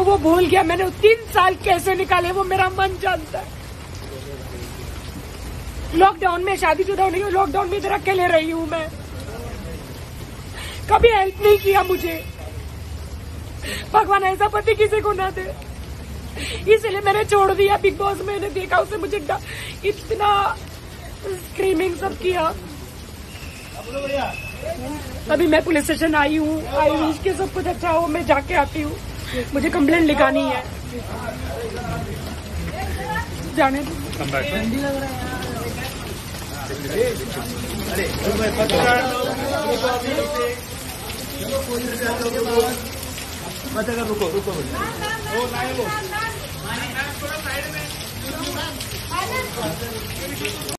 वो भूल गया मैंने 3 साल कैसे निकाले, वो मेरा मन जानता है। लॉकडाउन में शादीशुदा नहीं हूँ, लॉकडाउन में इधर अकेले रही हूँ मैं, कभी हेल्प नहीं किया मुझे। भगवान ऐसा पति किसी को ना दे, इसलिए मैंने छोड़ दिया। बिग बॉस मैंने देखा, उसने मुझे इतना स्क्रीमिंग सब किया। अभी मैं पुलिस स्टेशन आई हूँ, आई हूँ के सब कुछ अच्छा हो, मैं जाके आती हूँ, मुझे कंप्लेंट लिखानी है। जाने रुको रुको साइड में।